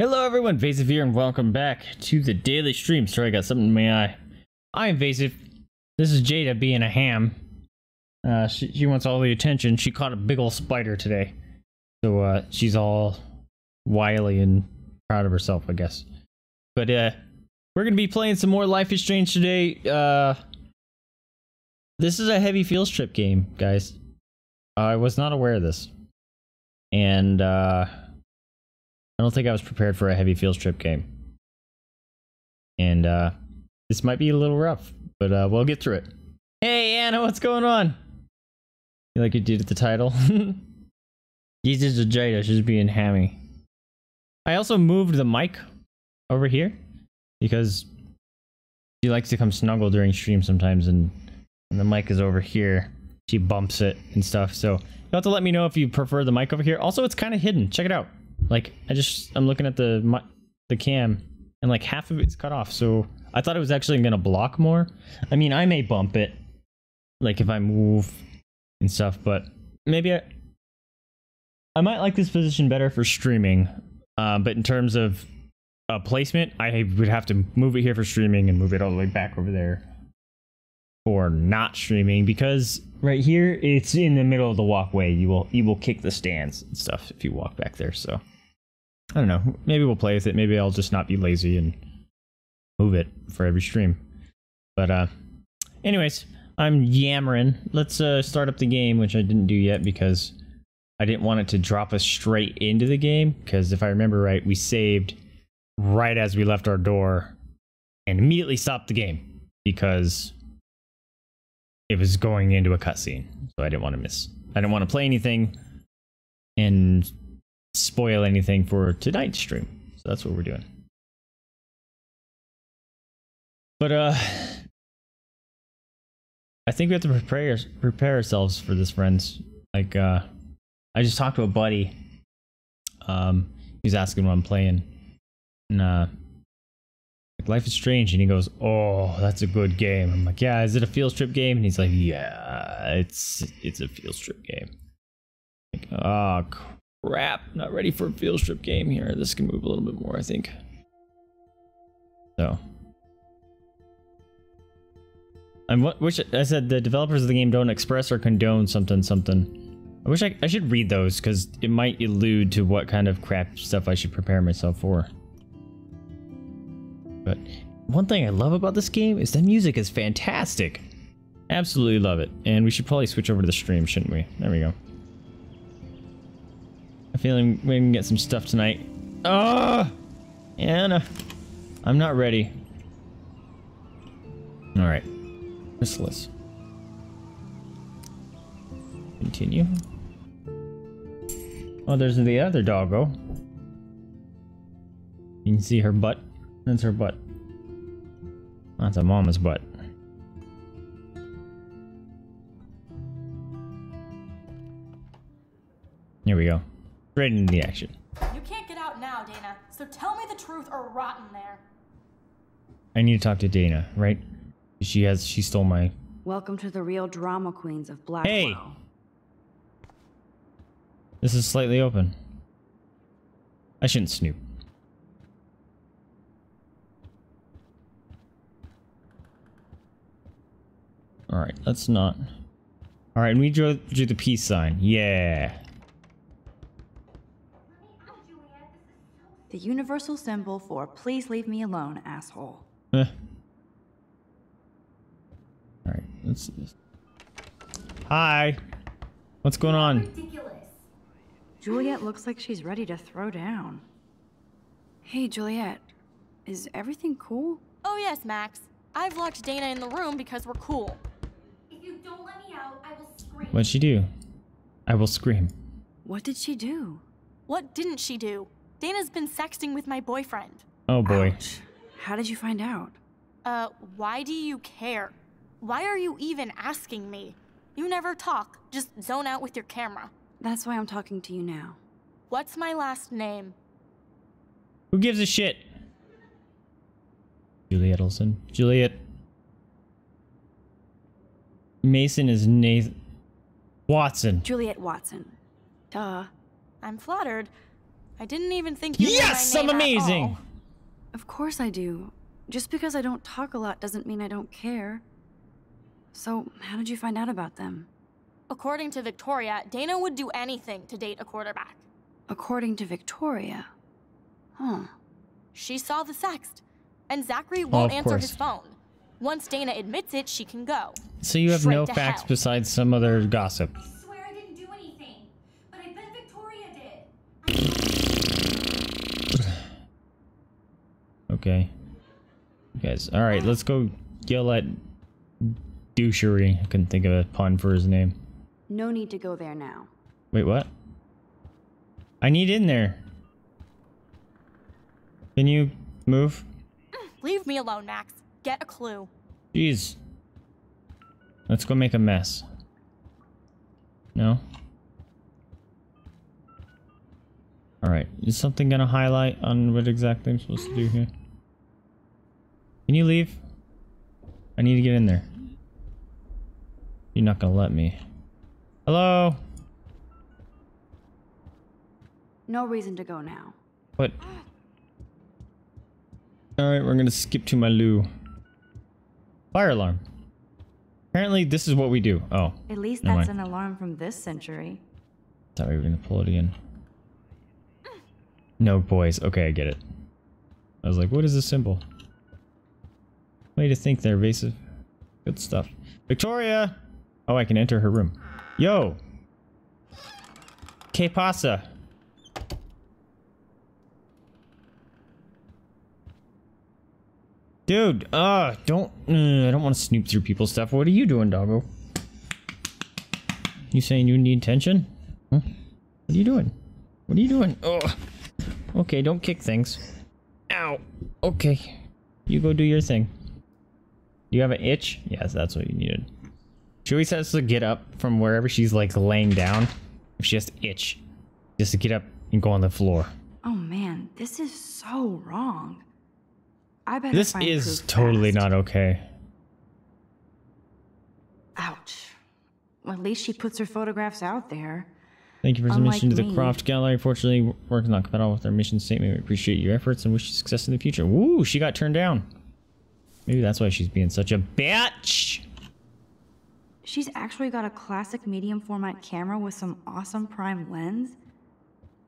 Hello everyone, Vasive here, and welcome back to the daily stream. Sorry, I got something in my eye. I am Vasive. This is Jada being a ham. She wants all the attention. She caught a big old spider today. So she's all wily and proud of herself, I guess. But we're going to be playing some more Life is Strange today. This is a heavy field strip game, guys. I was not aware of this. And I don't think I was prepared for a heavy field trip game. And this might be a little rough, but we'll get through it. Hey, Anna, what's going on? You like you did at the title? This is a Jada, she's being hammy. I also moved the mic over here because she likes to come snuggle during stream sometimes, and the mic is over here. She bumps it and stuff, so you'll have to let me know if you prefer the mic over here. Also, it's kind of hidden. Check it out. Like, I'm looking at the cam, and like half of it's cut off, so I thought it was actually gonna block more. I mean, I may bump it, like if I move and stuff, but maybe I might like this position better for streaming, but in terms of placement, I would have to move it here for streaming and move it all the way back over there for not streaming, because right here it's in the middle of the walkway. You will kick the stands and stuff if you walk back there, so I don't know. Maybe we'll play with it. Maybe I'll just not be lazy and move it for every stream. But anyways, I'm yammering. Let's start up the game, which I didn't do yet because I didn't want it to drop us straight into the game. Because if I remember right, we saved right as we left our door and immediately stopped the game because it was going into a cutscene. So I didn't want to I didn't want to play anything and spoil anything for tonight's stream. So that's what we're doing. But I think we have to prepare ourselves for this, friends. Like I just talked to a buddy. He's asking what I'm playing. And like, Life is Strange, and he goes, "Oh, that's a good game." I'm like, "Yeah, is it a field trip game?" And he's like, "Yeah, it's a field trip game." I'm like, "Oh, crap, not ready for a field trip game here. This can move a little bit more, I think." So, which I said the developers of the game don't express or condone something. I wish I should read those, because it might allude to what kind of crap stuff I should prepare myself for. But one thing I love about this game is the music is fantastic. Absolutely love it. And we should probably switch over to the stream, shouldn't we? There we go. I'm feeling we can get some stuff tonight. Oh, Anna, I'm not ready. All right, chrysalis. Continue. Oh, there's the other doggo. You can see her butt. That's her butt. That's a mama's butt. Here we go. Straight into the action. You can't get out now, Dana. So tell me the truth or rot in there. I need to talk to Dana, right? She stole my... Welcome to the real drama queens of Blackwell. Hey! This is slightly open. I shouldn't snoop. Alright, let's not. Alright, and we drew the peace sign. Yeah. The universal symbol for "please leave me alone, asshole." Alright, let's see this. Hi. What's going on? Ridiculous. Juliet looks like she's ready to throw down. Hey, Juliet. Is everything cool? Oh yes, Max. I've locked Dana in the room because we're cool. Don't let me out, I will scream. What'd she do? I will scream. What did she do? What didn't she do? Dana's been sexting with my boyfriend. Oh boy. Ouch. How did you find out? Why do you care? Why are you even asking me? You never talk, just zone out with your camera. That's why I'm talking to you now. What's my last name? Who gives a shit? Juliet Olsen. Juliet. Mason is Nathan Watson. Juliet Watson. Duh. I'm flattered. I didn't even think you knew my name. Yes, I'm amazing. Of course I do. Just because I don't talk a lot doesn't mean I don't care. So, how did you find out about them? According to Victoria, Dana would do anything to date a quarterback. According to Victoria? Huh. She saw the sext, and Zachary won't answer his phone. Once Dana admits it, she can go. So you have no facts besides some other gossip. I swear I didn't do anything, but I bet Victoria did. Okay. You guys, alright, let's go yell at douchery. I couldn't think of a pun for his name. No need to go there now. Wait, what? I need in there. Can you move? Leave me alone, Max. Get a clue. Jeez. Let's go make a mess. No? Alright. Is something gonna highlight on what exactly I'm supposed to do here? Can you leave? I need to get in there. You're not gonna let me. Hello? No reason to go now. What? Alright, we're gonna skip to my loo. Fire alarm. Apparently this is what we do. Oh. At least that's an alarm from this century. Thought we were gonna pull it in. No boys. Okay, I get it. I was like, what is this symbol? Way to think there, Vasive. Good stuff. Victoria! Oh, I can enter her room. Yo! Que pasa? Dude, I don't want to snoop through people's stuff. What are you doing, doggo? You saying you need attention? Huh? What are you doing? What are you doing? Oh, okay, don't kick things. Ow. Okay. You go do your thing. Do you have an itch? Yes, that's what you needed. She always has to get up from wherever she's like laying down. If she has to itch, just to get up and go on the floor. Oh man, this is so wrong. This is totally not okay. Ouch. Well, at least she puts her photographs out there. Thank you for submission to the Croft Gallery. Fortunately, work is not compatible with our mission statement. We appreciate your efforts and wish you success in the future. Woo, she got turned down. Maybe that's why she's being such a bitch. She's actually got a classic medium format camera with some awesome prime lens.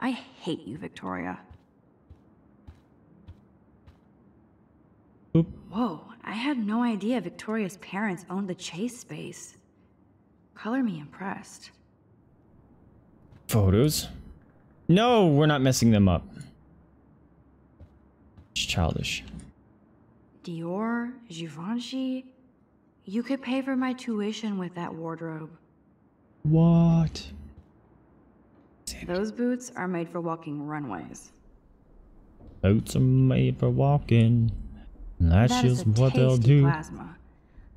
I hate you, Victoria. Oop. Whoa, I had no idea Victoria's parents owned the Chase space. Color me impressed. Photos? No, we're not messing them up. It's childish. Dior, Givenchy. You could pay for my tuition with that wardrobe. What? Those boots are made for walking runways. Boots are made for walking. That's just what they'll do. Plasma.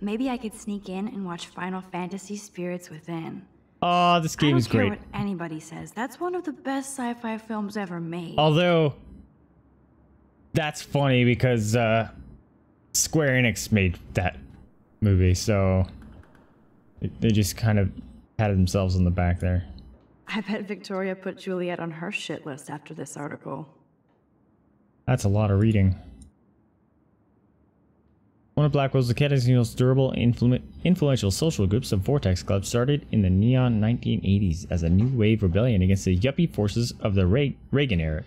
Maybe I could sneak in and watch Final Fantasy Spirits Within. Oh, this game is great. I don't care what anybody says. That's one of the best sci-fi films ever made. Although, that's funny because Square Enix made that movie, so they just kind of patted themselves on the back there. I bet Victoria put Juliet on her shit list after this article. That's a lot of reading. One of Blackwell's the most durable and influential social groups of Vortex Club started in the neon 1980s as a new wave rebellion against the yuppie forces of the Reagan era.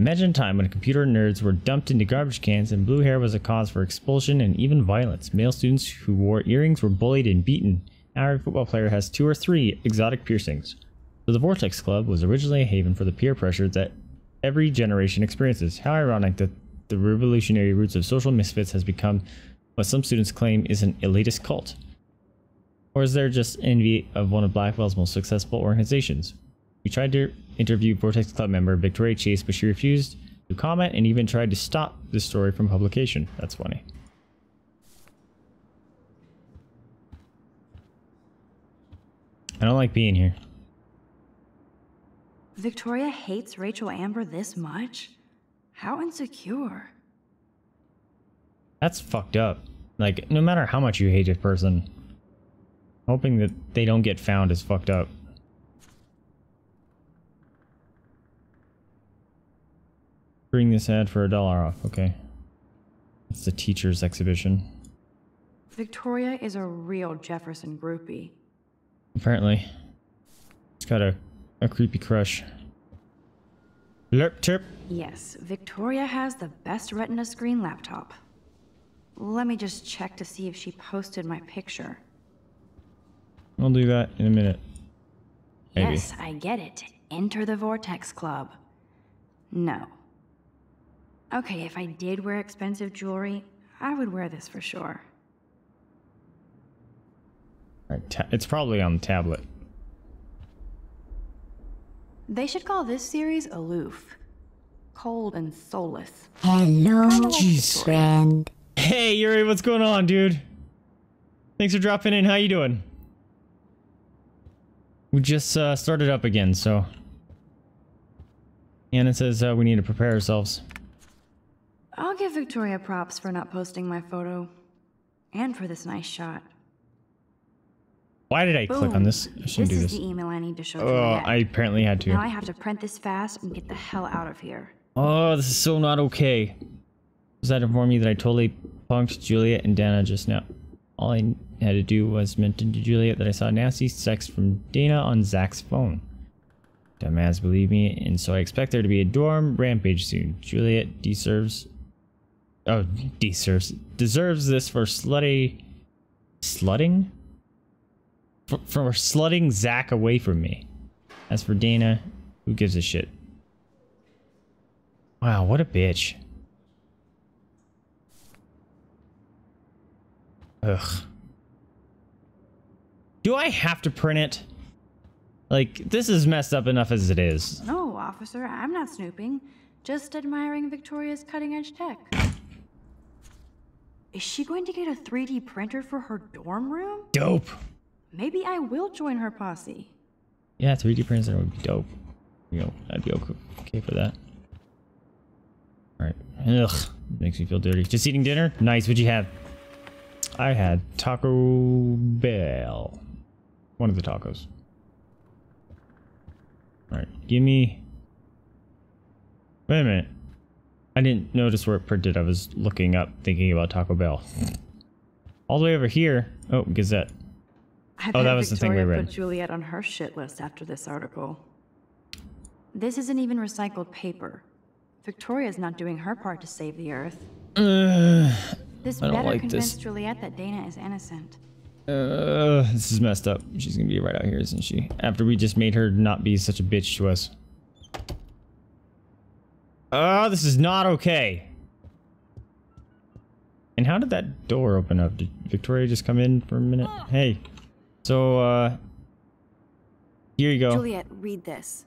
Imagine a time when computer nerds were dumped into garbage cans and blue hair was a cause for expulsion and even violence. Male students who wore earrings were bullied and beaten. Now every football player has 2 or 3 exotic piercings. So the Vortex Club was originally a haven for the peer pressure that every generation experiences. How ironic that the revolutionary roots of social misfits has become what some students claim is an elitist cult. Or is there just envy of one of Blackwell's most successful organizations? We tried to interview Vortex Club member Victoria Chase, but she refused to comment and even tried to stop this story from publication. That's funny. I don't like being here. Victoria hates Rachel Amber this much? How insecure. That's fucked up. Like, no matter how much you hate a person, hoping that they don't get found is fucked up. Bring this ad for $1 off. Okay. It's the teacher's exhibition. Victoria is a real Jefferson groupie. Apparently. It's got a creepy crush. Laptop? Yes, Victoria has the best retina screen laptop. Let me just check to see if she posted my picture. I'll do that in a minute. Maybe. Yes, I get it. Enter the Vortex Club. No. Okay, if I did wear expensive jewelry, I would wear this for sure. It's probably on the tablet. They should call this series Aloof. Cold and soulless. Hello, jeez, friend. Hey, Yuri, what's going on, dude? Thanks for dropping in. How you doing? We just started up again, so... Anna says we need to prepare ourselves. I'll give Victoria props for not posting my photo. And for this nice shot. Why did I click on this? I shouldn't do this. This is the email I need to show you. Oh, I apparently had to. Now I have to print this fast and get the hell out of here. Oh, this is so not okay. Does that inform you that I totally punked Juliet and Dana just now? All I had to do was mention to Juliet that I saw nasty sex from Dana on Zach's phone. Dumbass believe me, and so I expect there to be a dorm rampage soon. Juliet deserves this for slutting? For slutting Zach away from me. As for Dana, who gives a shit? Wow, what a bitch. Ugh. Do I have to print it? Like, this is messed up enough as it is. No, officer, I'm not snooping. Just admiring Victoria's cutting-edge tech. Is she going to get a 3D printer for her dorm room? Dope. Maybe I will join her posse. Yeah, 3D printer would be dope. You know, I'd be okay for that. Alright. Ugh. Makes me feel dirty. Just eating dinner? Nice. What'd you have? I had Taco Bell. One of the tacos. Alright. Give me... Wait a minute. I didn't notice where it printed. I was looking up, thinking about Taco Bell. All the way over here. Oh, Gazette. Oh, that was the thing we read. I put Juliet on her shit list after this article. This isn't even recycled paper. Victoria's not doing her part to save the earth. This better convince Juliet that Dana is innocent. This is messed up. She's gonna be right out here, isn't she? After we just made her not be such a bitch to us. Oh, this is not okay. And how did that door open up? Did Victoria just come in for a minute? Hey. So, here you go. Juliet, read this.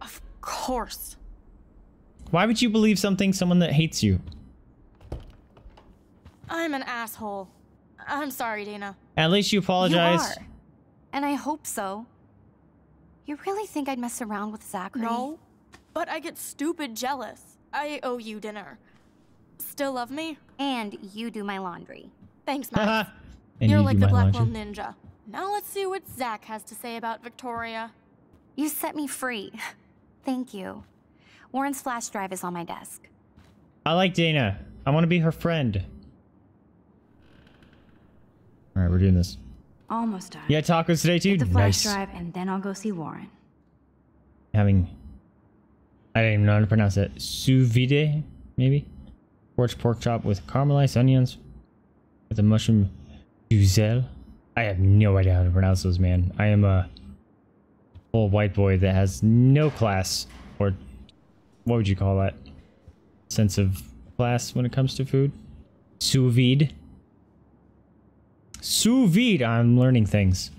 Of course. Why would you believe someone that hates you? I'm an asshole. I'm sorry, Dana. At least you apologize. You are. And I hope so. You really think I'd mess around with Zachary? No, but I get stupid jealous. I owe you dinner. Still love me? And you do my laundry. Thanks, Max. You're like the Blackwell ninja. Now let's see what Zach has to say about Victoria. You set me free. Thank you. Warren's flash drive is on my desk. I like Dana. I want to be her friend. All right, we're doing this. Almost done. Yeah, tacos today too. Get the flash drive, and then I'll go see Warren. I don't even know how to pronounce it. Sous vide, maybe. Scorched pork chop with caramelized onions with a mushroom guzelle. I have no idea how to pronounce those, man. I am a old white boy that has no class, or what would you call that? Sense of class when it comes to food. Sous vide. Sous vide. I'm learning things.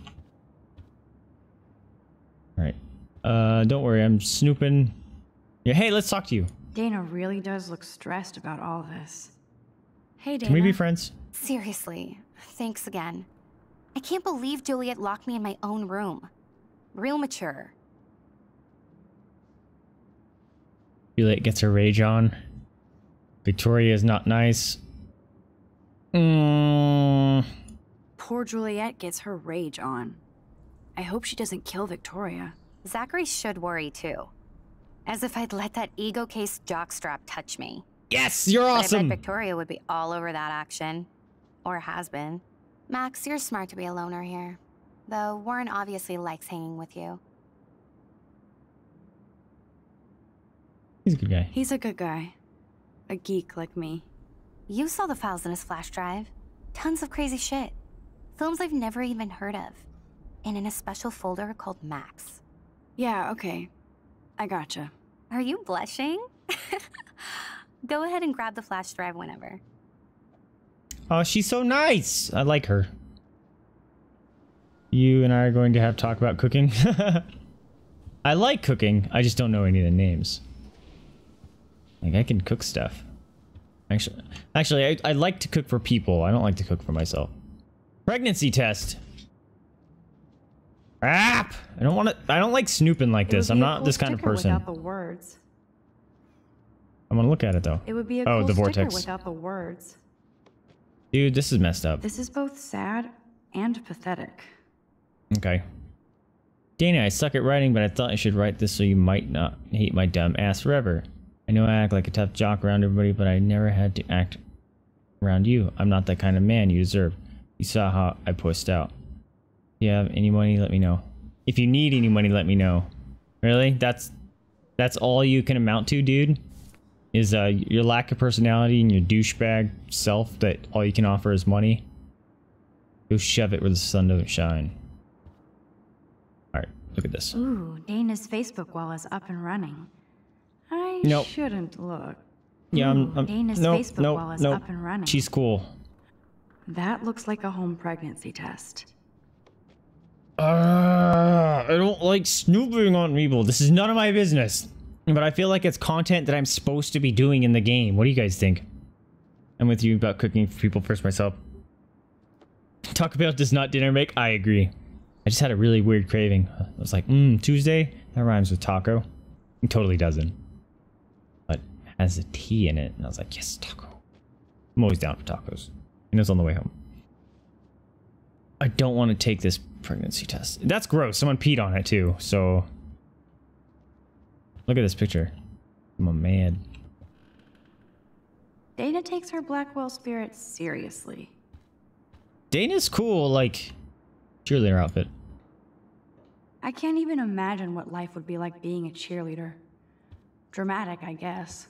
All right. Don't worry. I'm snooping. Yeah. Hey, let's talk to you. Dana really does look stressed about all this. Hey, Dana. Can we be friends? Seriously, thanks again. I can't believe Juliet locked me in my own room. Real mature. Juliet gets her rage on. Victoria is not nice. Poor Juliet gets her rage on. I hope she doesn't kill Victoria. Zachary should worry too. As if I'd let that ego case jockstrap touch me. Yes, you're awesome. But I bet Victoria would be all over that action. Or has been. Max, you're smart to be a loner here. Though Warren obviously likes hanging with you. He's a good guy. He's a good guy. A geek like me. You saw the files in his flash drive. Tons of crazy shit. Films I've never even heard of. And in a special folder called Max. Yeah, okay. I gotcha. Are you blushing? Go ahead and grab the flash drive whenever. Oh, she's so nice. I like her. You and I are going to have talk about cooking. I like cooking. I just don't know any of the names. Like, I can cook stuff. Actually, I like to cook for people. I don't like to cook for myself. Pregnancy test. Crap! I don't want to. I don't like snooping like this. I'm not this kind of person. Without the words. I'm gonna look at it though. It would be a cool sticker without the words. Dude, this is messed up. This is both sad and pathetic. Okay. Dana, I suck at writing, but I thought I should write this so you might not hate my dumb ass forever. I know I act like a tough jock around everybody, but I never had to act around you. I'm not that kind of man you deserve. You saw how I pushed out. If you have any money, let me know. If you need any money, let me know. Really? That's all you can amount to, dude? Is your lack of personality and your douchebag self that all you can offer is money? Go shove it where the sun doesn't shine. Alright, look at this. Ooh, Dana's Facebook wall is up and running. I shouldn't look. Yeah, Dana's Facebook wall is up and running. She's cool. That looks like a home pregnancy test. I don't like snooping on people. This is none of my business. But I feel like it's content that I'm supposed to be doing in the game. What do you guys think? I'm with you about cooking for people first myself. Taco Bell does not dinner make. I agree. I just had a really weird craving. I was like, Tuesday? That rhymes with taco. It totally doesn't. But it has a T in it. And I was like, yes, taco. I'm always down for tacos. And it was on the way home. I don't want to take this pregnancy test. That's gross. Someone peed on it too. So... Look at this picture. I'm mad. Dana takes her Blackwell spirit seriously. Dana's cool, like cheerleader outfit. I can't even imagine what life would be like being a cheerleader. Dramatic, I guess.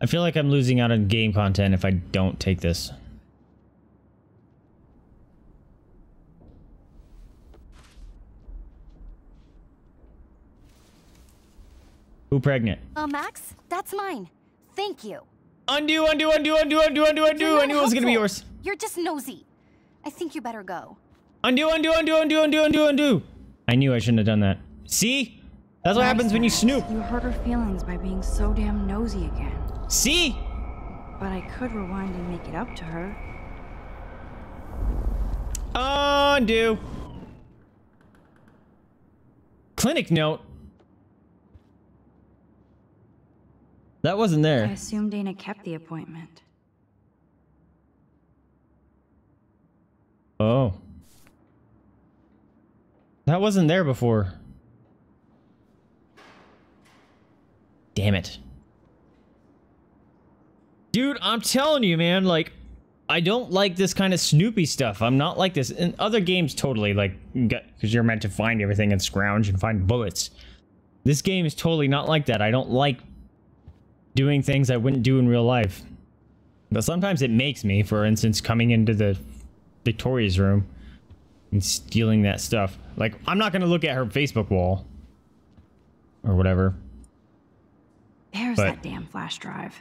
I feel like I'm losing out on game content if I don't take this. Who pregnant? Oh, Max, that's mine. Thank you. Undo, undo, undo, undo, undo, undo, undo. I knew it was gonna be yours. You're just nosy. I think you better go. Undo, undo, undo, undo, undo, undo, undo. I knew I shouldn't have done that. See? That's what happens when you snoop. You hurt her feelings by being so damn nosy again. See? But I could rewind and make it up to her. Undo. Clinic note. That wasn't there. I assume Dana kept the appointment. Oh. That wasn't there before. Damn it. Dude, I'm telling you, man, like, I don't like this kind of snoopy stuff. I'm not like this. In other games, totally, like, because you're meant to find everything and scrounge and find bullets. This game is totally not like that. I don't like doing things I wouldn't do in real life. But sometimes it makes me, for instance, coming into the Victoria's room and stealing that stuff. Like, I'm not gonna look at her Facebook wall. Or whatever. There's that damn flash drive.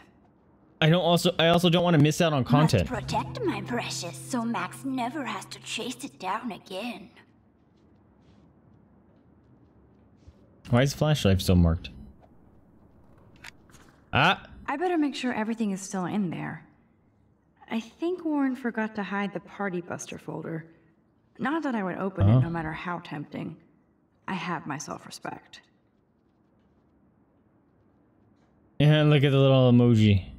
I also don't want to miss out on content. Must protect my precious so Max never has to chase it down again. Why is the flash drive still marked? Ah. I better make sure everything is still in there. I think Warren forgot to hide the Party Buster folder. Not that I would open it no matter how tempting. I have my self-respect. And look at the little emoji.